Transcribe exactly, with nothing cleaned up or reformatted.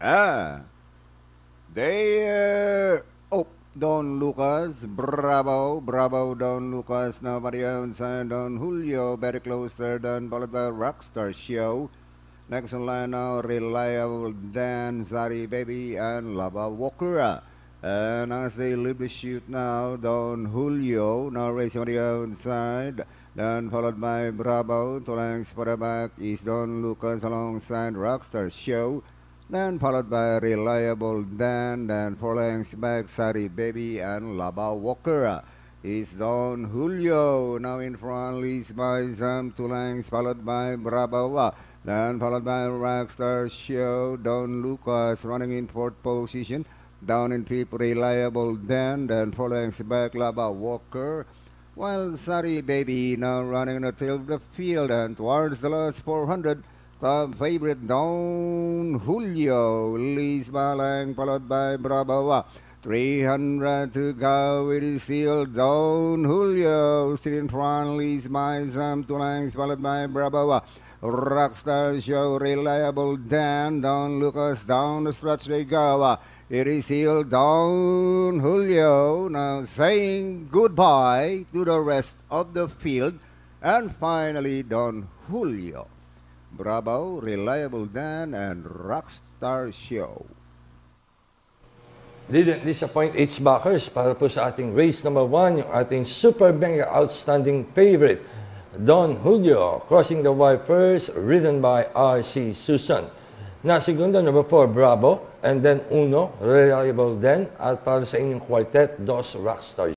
Ah. There. Oh, Don Lucas. Bravo. Bravo, Don Lucas. Nobody owns Don Julio. Better closer than Bolivar Rockstar Show. Next in line now, Reliable Dan, Sari Baby, and Laba Walker. And as they leave the shoot now, Don Julio now racing on the outside. Then followed by Bravo. Two lengths further back is Don Lucas alongside Rockstar Show. Then followed by Reliable Dan. Then four lengths back, Sari Baby and Laba Walker. Is Don Julio now in front, leads by Zam Tulang, followed by Bravo. Then followed by Rockstar Show. Don Lucas running in fourth position. Down in fifth, Reliable Dan. Then following back, Laba Walker. While Sari Baby now running in the tail of the field. And towards the last four hundred, the favorite Don Julio leads by Lang, followed by Bravo. three hundred to go. It is still Don Julio. Still in front, leads by Zam Tulang, followed by Bravo. Rockstar Show, Reliable Dan, Don Lucas, down the stretch they go. It is still Don Julio now saying goodbye to the rest of the field. And finally, Don Julio, Bravo, Reliable Dan, and Rockstar Show. Didn't disappoint its backers para po sa ating race number one, yung ating Super Bang Outstanding Favorite, Don Julio, crossing the wire first, ridden by R C. Susan. Na segundo, number four, Bravo, and then Uno, Reliable Dan, at para sa inyong quartet, Dos Rockstars.